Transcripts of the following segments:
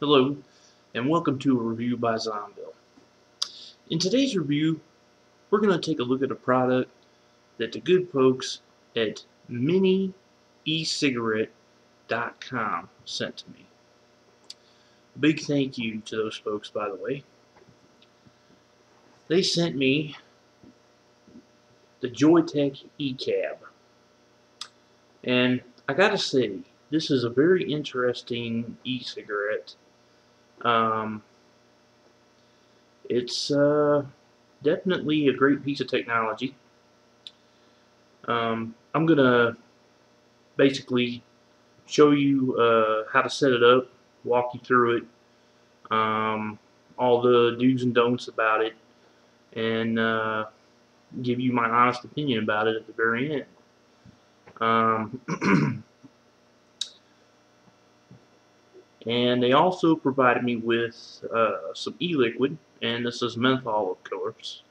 Hello, and welcome to a review by Zombill. In today's review, we're going to take a look at a product that the good folks at MiniECigarette.com sent to me. A big thank you to those folks, by the way. They sent me the Joyetech eCab, and I gotta say, this is a very interesting e-cigarette. It's definitely a great piece of technology. I'm gonna basically show you how to set it up, walk you through it, all the do's and don'ts about it, and give you my honest opinion about it at the very end. And they also provided me with some e-liquid, and this is menthol, of course,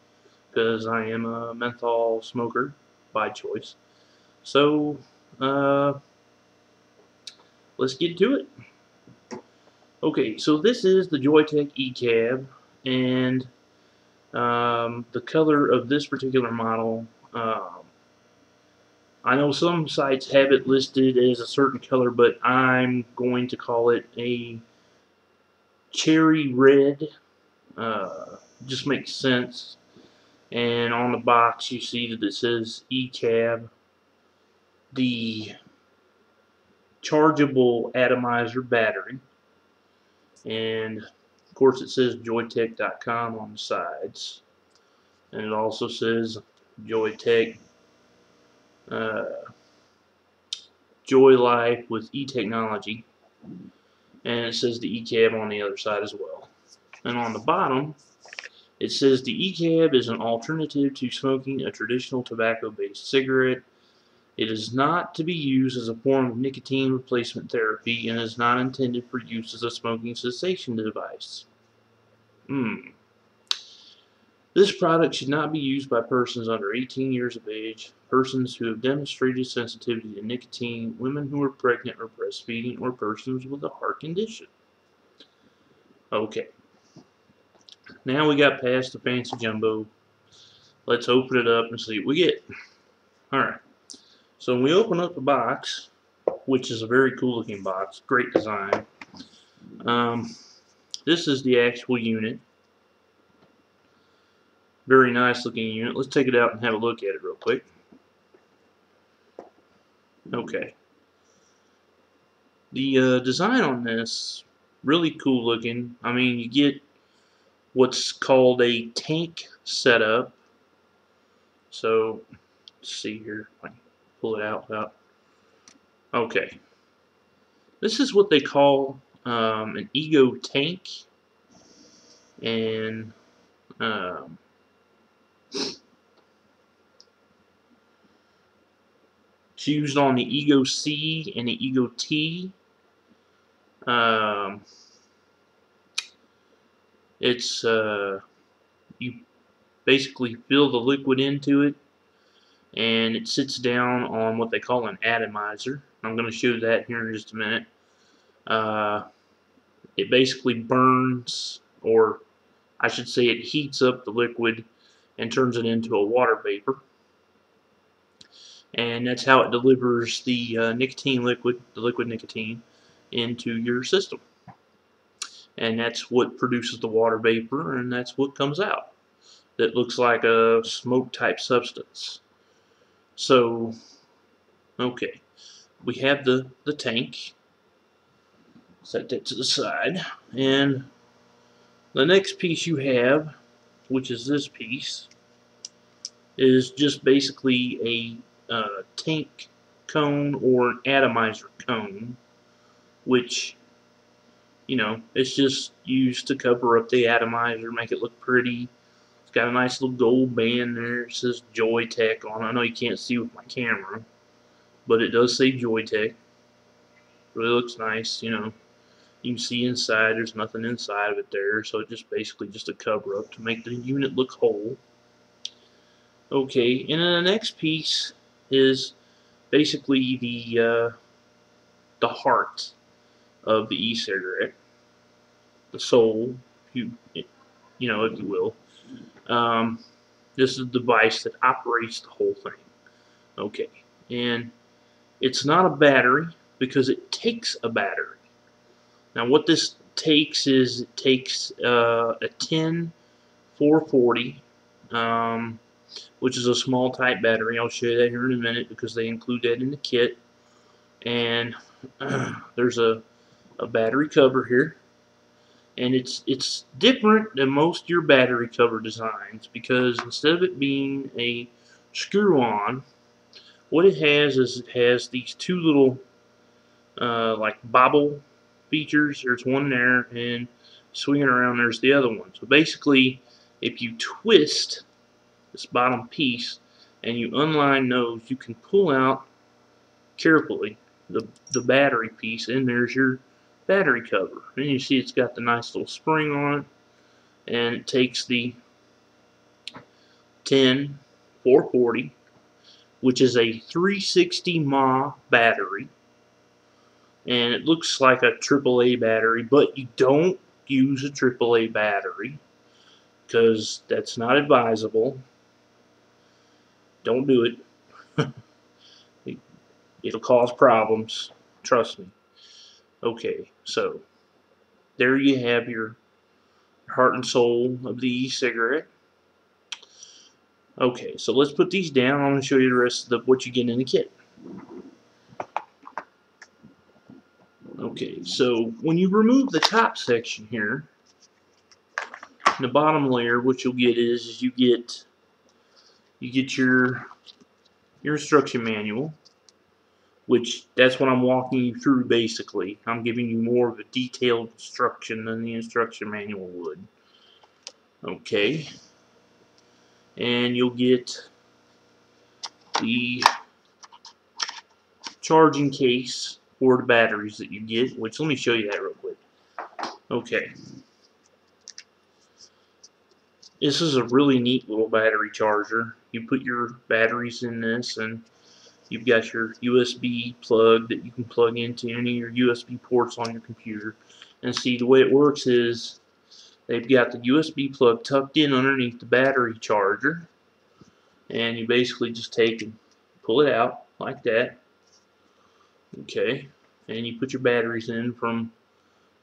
because I am a menthol smoker by choice. So let's get to it. Okay, so this is the Joyetech eCab, and the color of this particular model, I know some sites have it listed as a certain color, but I'm going to call it a cherry red. Just makes sense. And on the box you see that it says eCab. The chargeable atomizer battery. And of course it says Joyetech.com on the sides. And it also says Joyetech. Joy Life with e-technology, and it says the eCab on the other side as well. And on the bottom it says the eCab is an alternative to smoking a traditional tobacco-based cigarette. It is not to be used as a form of nicotine replacement therapy and is not intended for use as a smoking cessation device. This product should not be used by persons under 18 years of age, persons who have demonstrated sensitivity to nicotine, women who are pregnant or breastfeeding, or persons with a heart condition. Okay. Now we got past the fancy jumbo. Let's open it up and see what we get. Alright. So when we open up the box, which is a very cool looking box, great design. This is the actual unit. Very nice looking unit. Let's take it out and have a look at it real quick. Okay. The design on this, really cool looking. I mean, you get what's called a tank setup. So, let's see here. I can pull it out without. Okay. This is what they call an Ego tank. And it's used on the Ego-C and the Ego-T. It's you basically fill the liquid into it, and it sits down on what they call an atomizer. I'm going to show that here in just a minute. It basically burns, or I should say, it heats up the liquid and turns it into a water vapor, and that's how it delivers the nicotine liquid, the liquid nicotine, into your system. And that's what produces the water vapor, and that's what comes out that looks like a smoke type substance. So okay, we have the tank, set that to the side, and the next piece you have, which is this piece, is just basically a tank cone or an atomizer cone, which, you know, it's just used to cover up the atomizer, make it look pretty. It's got a nice little gold band there. It says Joyetech on it. I know you can't see with my camera, but it does say Joyetech. Really looks nice, you know. You can see inside, there's nothing inside of it there, so it's just basically just a cover-up to make the unit look whole. Okay, and then the next piece is basically the heart of the e-cigarette. the soul, if you will. This is the device that operates the whole thing. Okay, and it's not a battery because it takes a battery. Now what this takes is it takes a 10440, which is a small type battery. I'll show you that here in a minute because they include that in the kit. And there's a battery cover here, and it's different than most of your battery cover designs because instead of it being a screw-on, what it has is it has these two little like bobble features. There's one there, and swinging around there's the other one. So basically, if you twist this bottom piece and you unline those, you can pull out carefully the battery piece, and there's your battery cover. And you see it's got the nice little spring on it, and it takes the 10440, which is a 360 mAh battery, and it looks like a AAA battery, but you don't use a AAA battery because that's not advisable. Don't do it. It'll cause problems, trust me. Okay, so there you have your heart and soul of the e-cigarette. Okay, so let's put these down. I'm going to show you the rest of what you get in the kit. Okay, so when you remove the top section here, the bottom layer, what you'll get is you get your instruction manual, which that's what I'm walking you through basically. I'm giving you more of a detailed instruction than the instruction manual would. Okay. And you'll get the charging case for the batteries that you get, which let me show you that real quick. Okay. This is a really neat little battery charger. You put your batteries in this, and you've got your USB plug that you can plug into any of your USB ports on your computer. And see, the way it works is they've got the USB plug tucked in underneath the battery charger, and you basically just take and pull it out like that. Okay, and you put your batteries in from,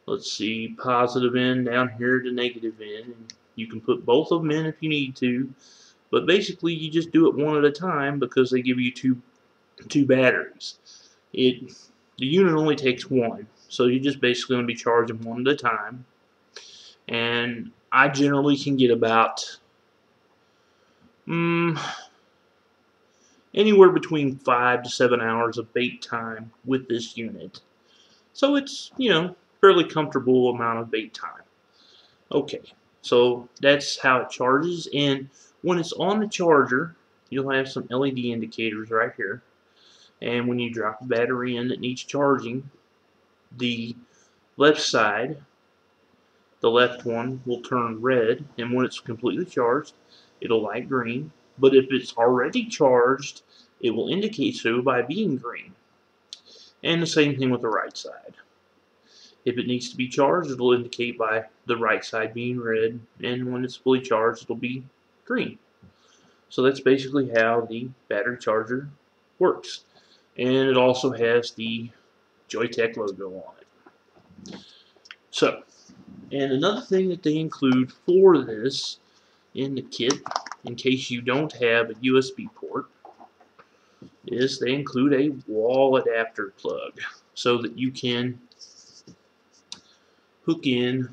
let's see, positive end down here to negative end. And you can put both of them in if you need to, but basically you just do it one at a time because they give you two batteries. The unit only takes one, so you're just basically going to be charging one at a time. And I generally can get about anywhere between 5 to 7 hours of bait time with this unit. So it's, fairly comfortable amount of bait time. Okay, so that's how it charges. And when it's on the charger, you'll have some LED indicators right here. And when you drop the battery in that needs charging, the left side, the left one, will turn red, and when it's completely charged, it'll light green. But if it's already charged, it will indicate so by being green. And the same thing with the right side. If it needs to be charged, it'll indicate by the right side being red, and when it's fully charged, it'll be green. So that's basically how the battery charger works. And it also has the Joyetech logo on it. So, and another thing that they include for this in the kit, in case you don't have a USB port, is they include a wall adapter plug so that you can hook in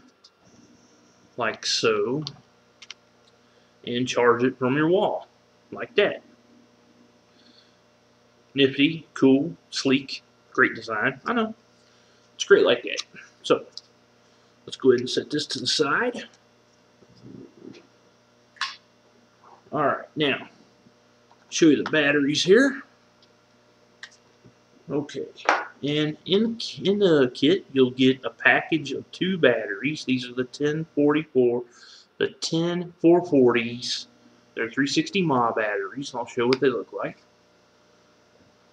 like so and charge it from your wall like that. Nifty, cool, sleek, great design. I know. It's great like that. So, let's go ahead and set this to the side. Alright, now, show you the batteries here. Okay, and in the kit, you'll get a package of two batteries. These are the 10440s. They're 360 mAh batteries. I'll show what they look like.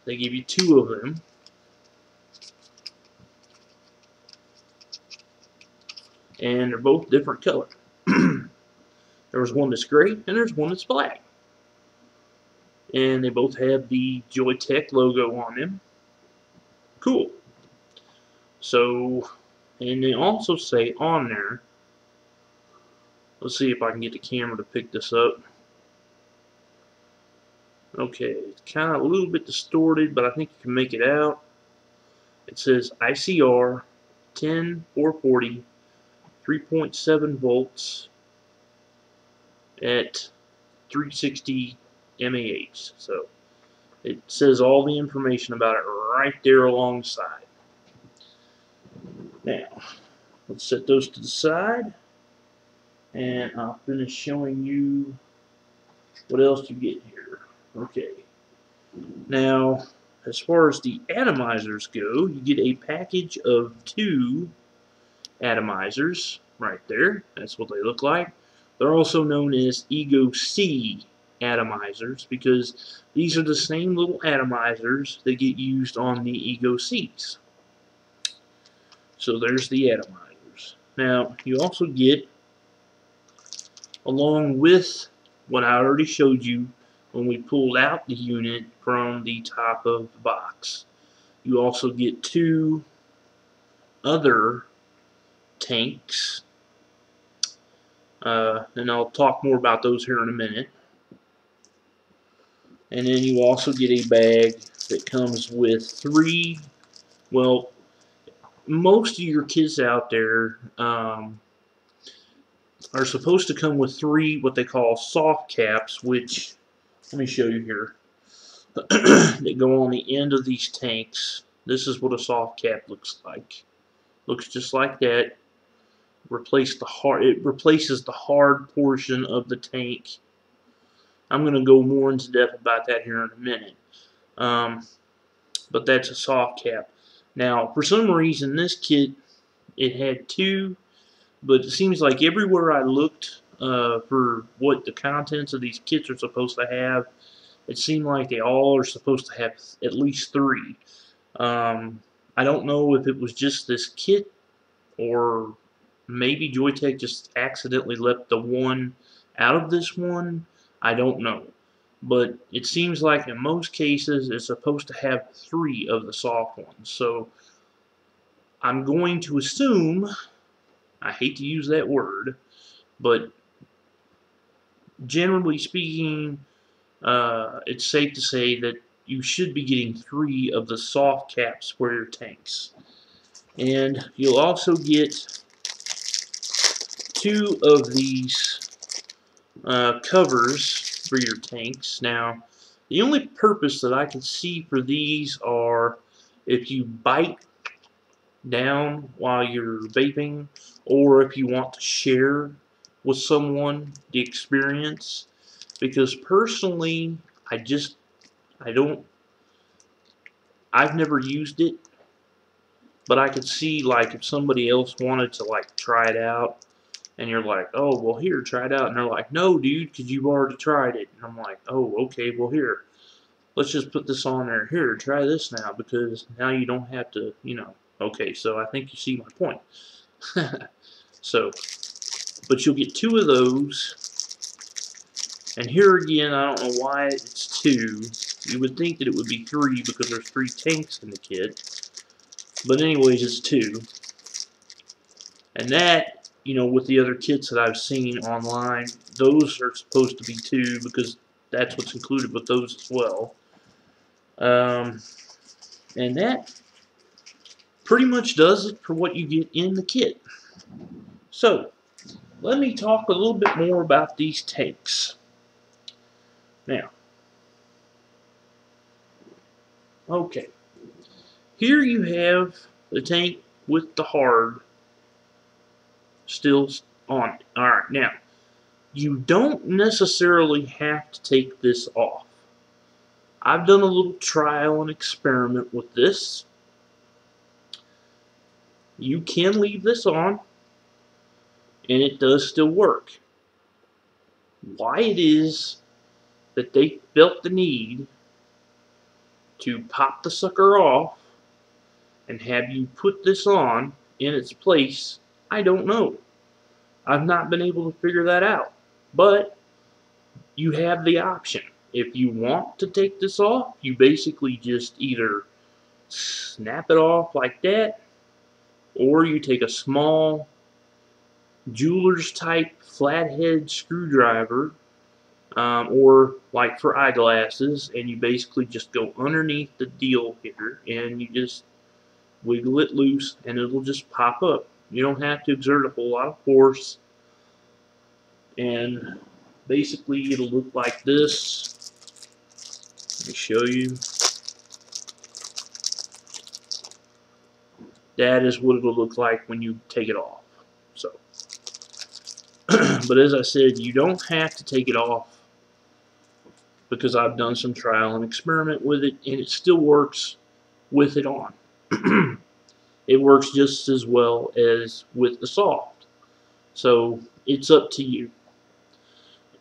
They give you two of them. and they're both different color. There's one that's gray and there's one that's black, and they both have the Joyetech logo on them. Cool. So, and they also say on there, let's see if I can get the camera to pick this up. Okay, it's kind of a little bit distorted, but I think you can make it out. It says ICR 10 or 40, 3.7 volts at 360 mAh. So it says all the information about it right there alongside. Now, let's set those to the side, and I'll finish showing you what else you get here. Okay, now as far as the atomizers go, you get a package of 2 atomizers right there. That's what they look like. They're also known as Ego-C atomizers because these are the same little atomizers that get used on the Ego-Cs. So there's the atomizers. Now, you also get, along with what I already showed you when we pulled out the unit from the top of the box, you also get 2 other tanks, and I'll talk more about those here in a minute. And then you also get a bag that comes with 3, well, most of your kits out there are supposed to come with 3 what they call soft caps, which, let me show you here, that go on the end of these tanks. This is what a soft cap looks like. Looks just like that. It replaces the hard portion of the tank. I'm going to go more into depth about that here in a minute. But that's a soft cap. Now, for some reason, this kit, it had 2, but it seems like everywhere I looked for what the contents of these kits are supposed to have, it seemed like they all are supposed to have at least 3. I don't know if it was just this kit, or maybe Joyetech just accidentally left the one out of this one. I don't know. But it seems like in most cases it's supposed to have 3 of the soft ones. So I'm going to assume, I hate to use that word, but generally speaking, it's safe to say that you should be getting 3 of the soft caps for your tanks. And you'll also get 2 of these covers for your tanks. Now, the only purpose that I can see for these are if you bite down while you're vaping, or if you want to share with someone the experience, because personally I've never used it, but I could see, like, if somebody else wanted to, like, try it out, and you're like, oh, well, here, try it out. And they're like, no, dude, because you've already tried it. And I'm like, oh, okay, well, here. Let's just put this on there. Here, try this now, because now you don't have to, you know. Okay, so I think you see my point. So, but you'll get 2 of those. And here again, I don't know why it's 2. You would think that it would be 3 because there's 3 tanks in the kit. But anyways, it's 2. And that, you know, with the other kits that I've seen online, those are supposed to be 2 because that's what's included with those as well. And that pretty much does it for what you get in the kit. So, let me talk a little bit more about these tanks. Now, okay, here you have the tank with the hard still on it. Alright, now, you don't necessarily have to take this off. I've done a little trial and experiment with this. You can leave this on, and it does still work. Why it is that they felt the need to pop the sucker off and have you put this on in its place, I don't know. I've not been able to figure that out. But you have the option. If you want to take this off, you basically just either snap it off like that, or you take a small jeweler's type flathead screwdriver, or like for eyeglasses, and you basically just go underneath the deal here and you just wiggle it loose and it'll just pop up. You don't have to exert a whole lot of force, and basically it'll look like this. Let me show you. That is what it'll look like when you take it off. So, but as I said, you don't have to take it off, because I've done some trial and experiment with it, and it still works with it on. It works just as well as with the soft. So it's up to you.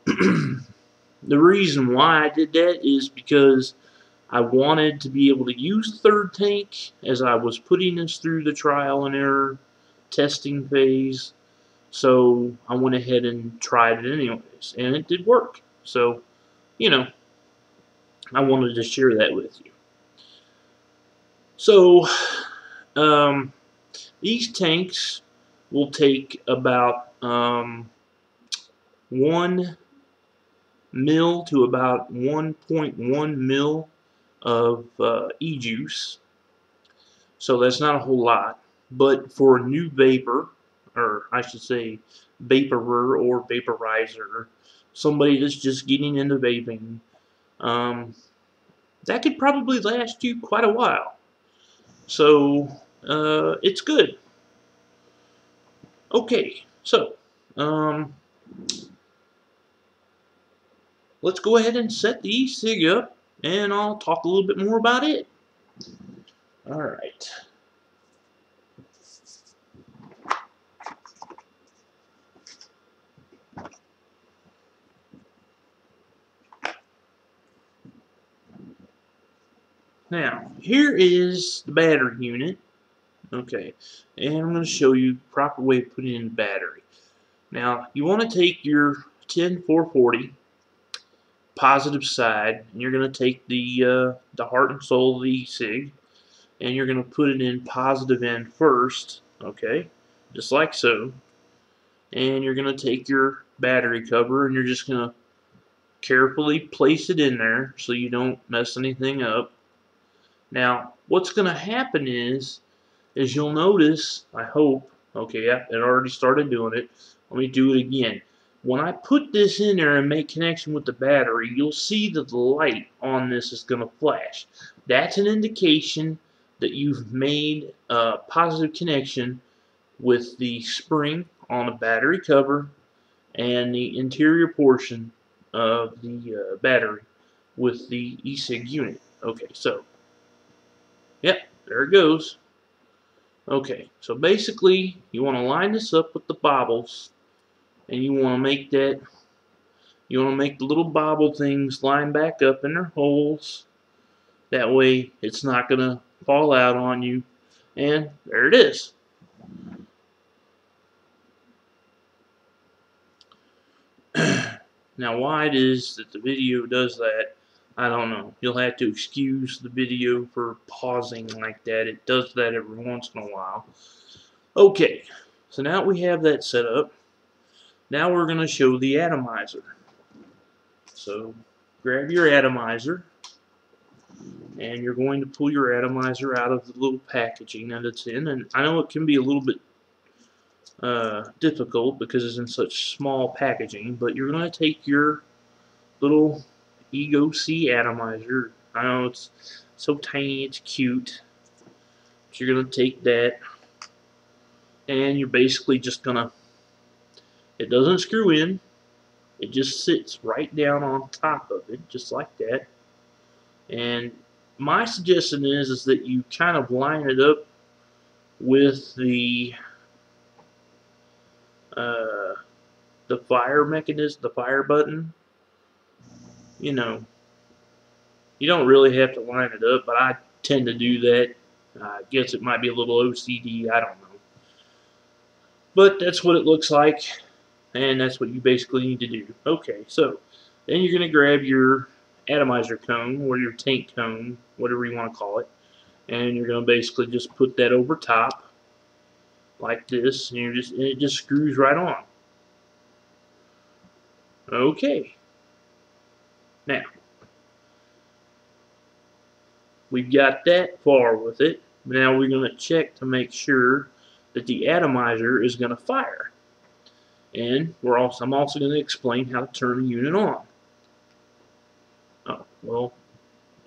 The reason why I did that is because I wanted to be able to use the third tank as I was putting this through the trial and error testing phase. So I went ahead and tried it anyways, and it did work. So, you know, I wanted to share that with you. So, these tanks will take about 1 mil to about 1.1 mil of e-juice. So that's not a whole lot, but for a new vapor, or I should say vaporer or vaporizer, somebody that's just getting into vaping, that could probably last you quite a while. So it's good. Okay, so let's go ahead and set the e-cig up, and I'll talk a little bit more about it. All right. Now, here is the battery unit. Okay, and I'm going to show you the proper way of putting in the battery. Now, you want to take your 10440 positive side, and you're going to take the heart and soul of the e-cig, and you're going to put it in positive end first, okay, just like so. And you're going to take your battery cover, and you're just going to carefully place it in there so you don't mess anything up. Now, what's going to happen is you'll notice, I hope, okay, I already started doing it. Let me do it again. When I put this in there and make connection with the battery, you'll see that the light on this is going to flash. That's an indication that you've made a positive connection with the spring on the battery cover and the interior portion of the battery with the e-cig unit. Okay, so, yep, there it goes. Okay, so basically, you want to line this up with the bobbles. And you want to make that, you want to make the little bobble things line back up in their holes. That way it's not going to fall out on you. And there it is. Now, why it is that the video does that, I don't know. You'll have to excuse the video for pausing like that. It does that every once in a while. Okay, so now we have that set up. Now we're going to show the atomizer. So grab your atomizer, and you're going to pull your atomizer out of the little packaging that it's in. And I know it can be a little bit difficult because it's in such small packaging, but you're going to take your little Ego-C atomizer. I know it's so tiny, it's cute. So you're going to take that, and you're basically just going to, it doesn't screw in, it just sits right down on top of it, just like that. And my suggestion is that you kind of line it up with the fire mechanism, the fire button. You know, you don't really have to line it up, but I tend to do that. I guess it might be a little OCD, I don't know. But that's what it looks like. and that's what you basically need to do. Okay, so then you're going to grab your atomizer cone or your tank cone, whatever you want to call it, and you're going to basically just put that over top like this, and it just screws right on. Okay, now we've got that far with it. Now we're going to check to make sure that the atomizer is going to fire, and I'm also going to explain how to turn the unit on. Oh, well,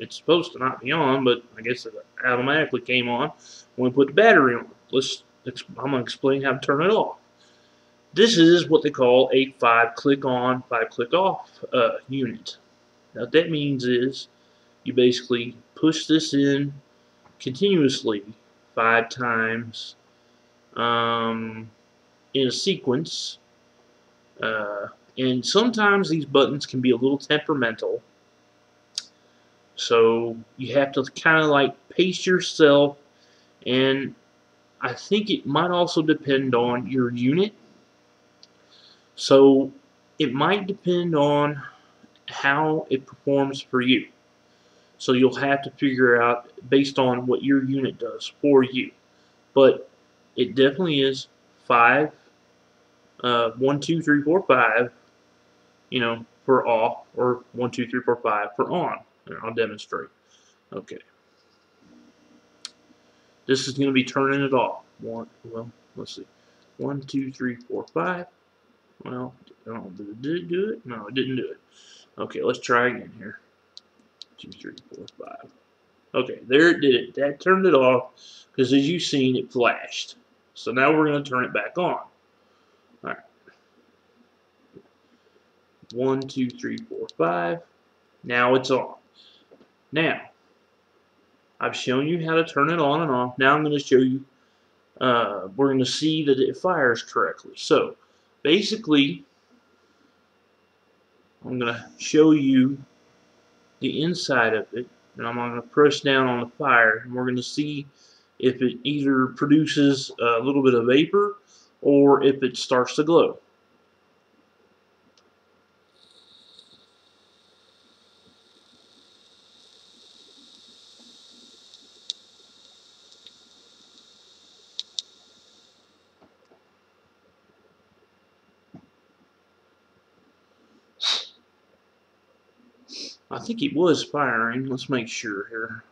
it's supposed to not be on, but I guess it automatically came on when we put the battery on. I'm going to explain how to turn it off. This is what they call a 5-click-on, 5-click-off unit. Now, what that means is you basically push this in continuously 5 times in a sequence. And sometimes these buttons can be a little temperamental. So you have to kind of like pace yourself, and I think it might also depend on your unit. So it might depend on how it performs for you. So you'll have to figure out based on what your unit does for you. But it definitely is 1, 2, 3, 4, 5, you know, for off, or 1, 2, 3, 4, 5 for on. And I'll demonstrate. Okay. This is going to be turning it off. Well, let's see. 1, 2, 3, 4, 5. Well, did it do it? No, it didn't do it. Okay, let's try again here. 2, 3, 4, 5. Okay, there it did it. That turned it off because, as you've seen, it flashed. So now we're going to turn it back on. All right. 1, 2, 3, 4, 5. Now it's on. Now, I've shown you how to turn it on and off. Now I'm going to show you, we're going to see that it fires correctly. So, basically, I'm going to show you the inside of it, and I'm going to press down on the fire, and we're going to see if it either produces a little bit of vapor or if it starts to glow. I think it was firing. Let's make sure here.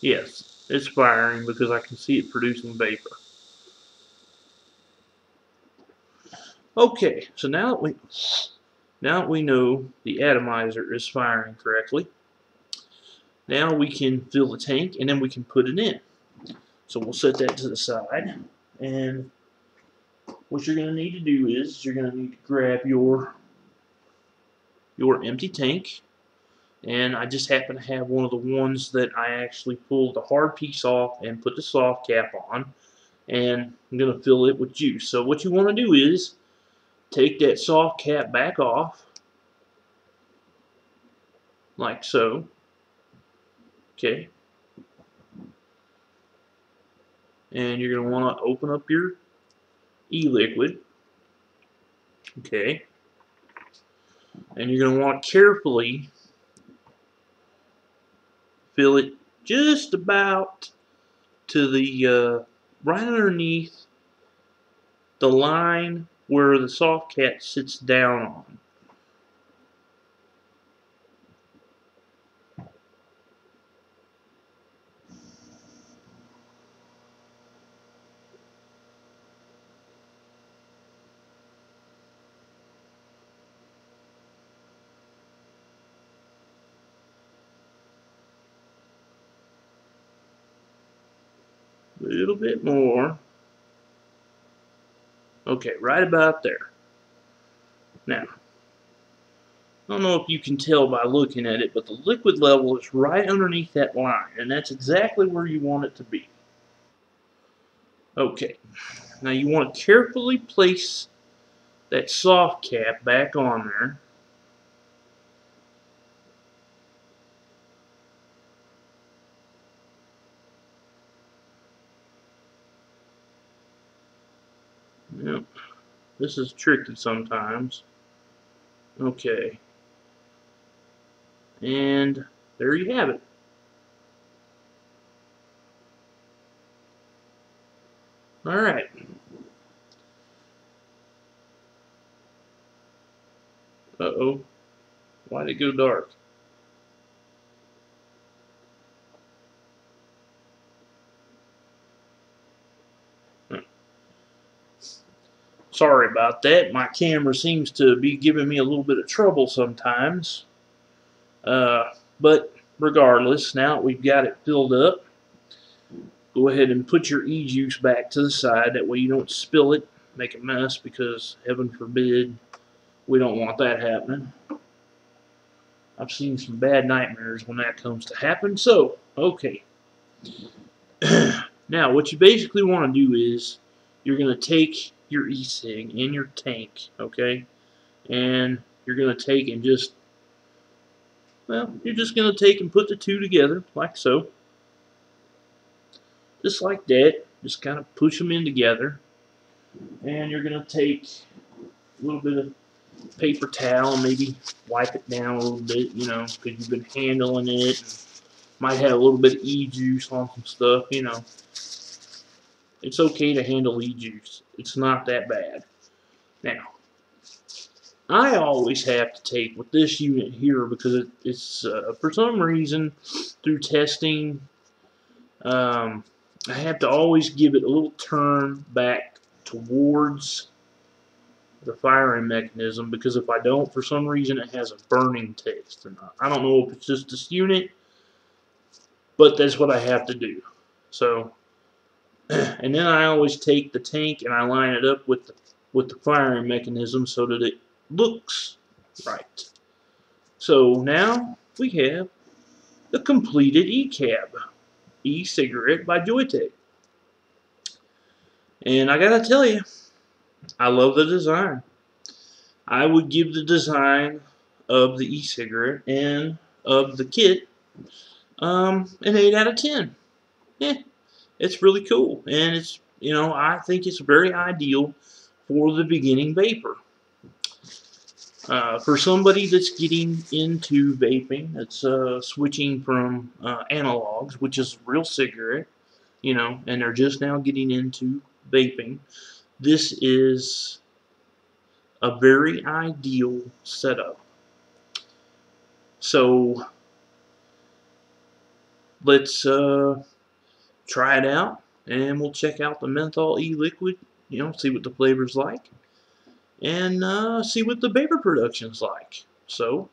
Yes, it's firing because I can see it producing vapor. Okay, so now that we know the atomizer is firing correctly, now we can fill the tank and then we can put it in. So we'll set that to the side. And what you're going to need to do is you're going to need to grab your empty tank. And I just happen to have one of the ones that I actually pulled the hard piece off and put the soft cap on. And I'm going to fill it with juice. So what you want to do is take that soft cap back off, like so. Okay. And you're going to want to open up your e-liquid. Okay. And you're going to want to carefully fill it just about to the, right underneath the line where the soft cap sits down on. A little bit more. Okay, right about there. Now, I don't know if you can tell by looking at it, but the liquid level is right underneath that line, and that's exactly where you want it to be. Okay, now you want to carefully place that soft cap back on there. Yep. This is tricky sometimes. Okay. And there you have it. Alright. Uh-oh. Why'd it go dark? Sorry about that. My camera seems to be giving me a little bit of trouble sometimes. But regardless, now that we've got it filled up, go ahead and put your e-juice back to the side. That way you don't spill it, make a mess, because heaven forbid, we don't want that happening. I've seen some bad nightmares when that comes to happen. So, okay. Now, what you basically want to do is, you're going to take your e-cig in your tank, okay? And you're going to take and just, well, you're just going to take and put the two together, like so. Just like that. Just kind of push them in together. And you're going to take a little bit of paper towel, maybe wipe it down a little bit, you know, because you've been handling it. And might have a little bit of e-juice on some stuff, you know. It's okay to handle e-juice. It's not that bad. Now, I always have to take with this unit here because it's, for some reason, through testing, I have to always give it a little turn back towards the firing mechanism, because if I don't, for some reason, it has a burning taste or not. I don't know if it's just this unit, but that's what I have to do. So, and then I always take the tank and I line it up with the firing mechanism so that it looks right. So now we have the completed eCab, e-cigarette by Joyetech. And I gotta tell you, I love the design. I would give the design of the e-cigarette and of the kit an 8 out of 10. Yeah, it's really cool, and it's, you know, I think it's very ideal for the beginning vapor. For somebody that's getting into vaping, that's switching from analogs, which is a real cigarette, you know, and they're just now getting into vaping. This is a very ideal setup. So let's try it out, and we'll check out the menthol e-liquid, you know, see what the flavor's like, and see what the vapor production's like. So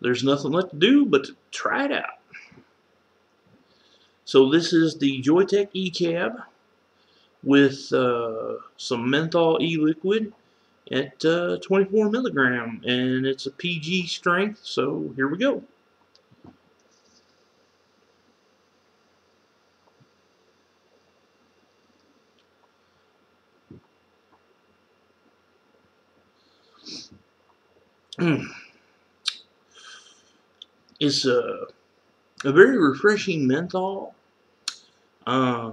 there's nothing left to do but to try it out. So this is the Joyetech eCab with some menthol e-liquid at 24 milligram, and it's a PG strength, so here we go. It's a very refreshing menthol. Let's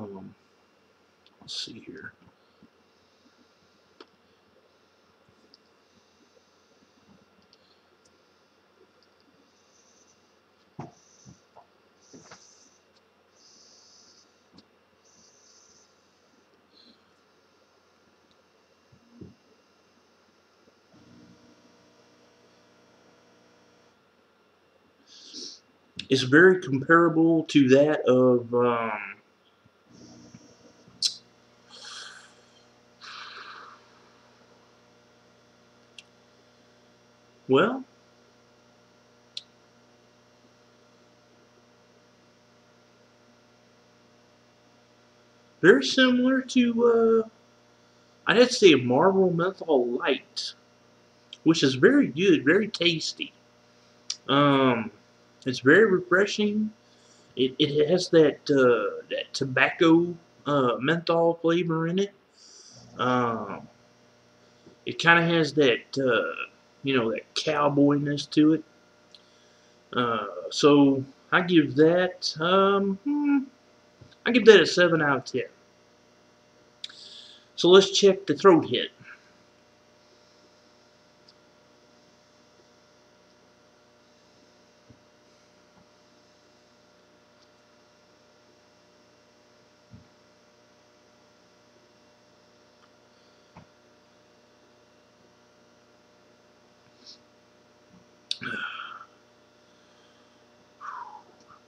see here. It's very comparable to that of well, very similar to, I'd have to say, Marlboro Menthol Light, which is very good, very tasty. It's very refreshing. It has that tobacco menthol flavor in it. It kind of has that, you know, that cowboyness to it. So I give that I give that a 7 out of 10. So let's check the throat hit.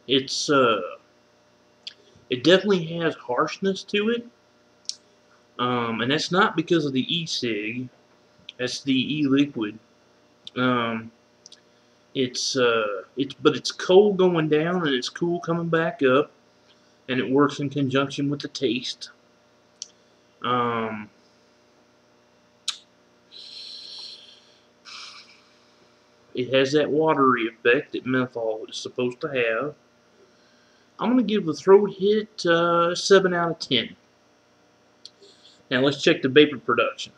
It's it definitely has harshness to it, and that's not because of the e-cig. That's the e-liquid. It's cold going down and it's cool coming back up, and it works in conjunction with the taste. It has that watery effect that menthol is supposed to have. I'm going to give the throat hit 7 out of 10. Now let's check the vapor production.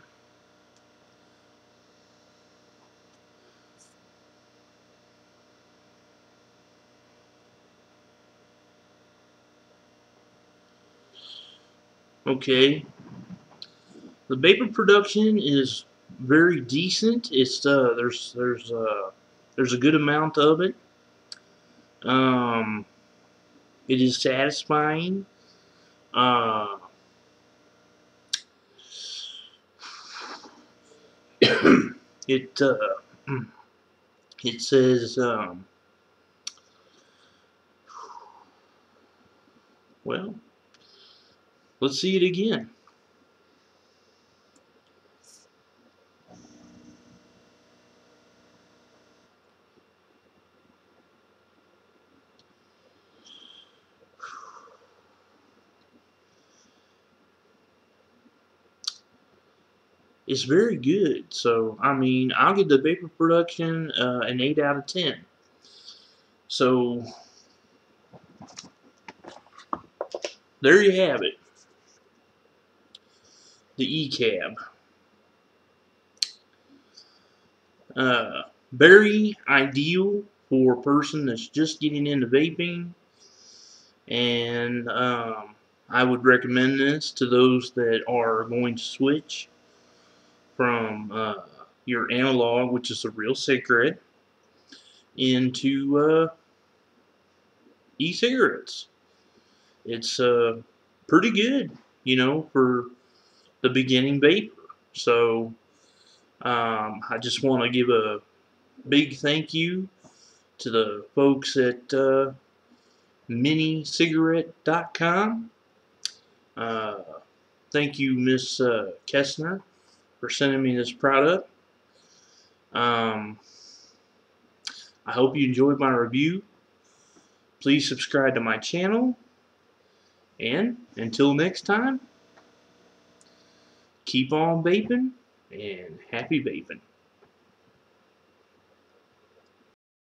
Okay. The vapor production is very decent. It's there's a good amount of it. It is satisfying. It says well, let's see it again. It's very good. So, I mean, I'll give the vapor production an 8 out of 10. So, there you have it. The eCab. Very ideal for a person that's just getting into vaping. And I would recommend this to those that are going to switch from your analog, which is a real cigarette, into e-cigarettes. It's pretty good, you know, for the beginning vapor. So I just want to give a big thank you to the folks at MiniECigarette.com. Thank you, Miss Kessner, for sending me this product. I hope you enjoyed my review. Please subscribe to my channel, and until next time, keep on vaping and happy vaping.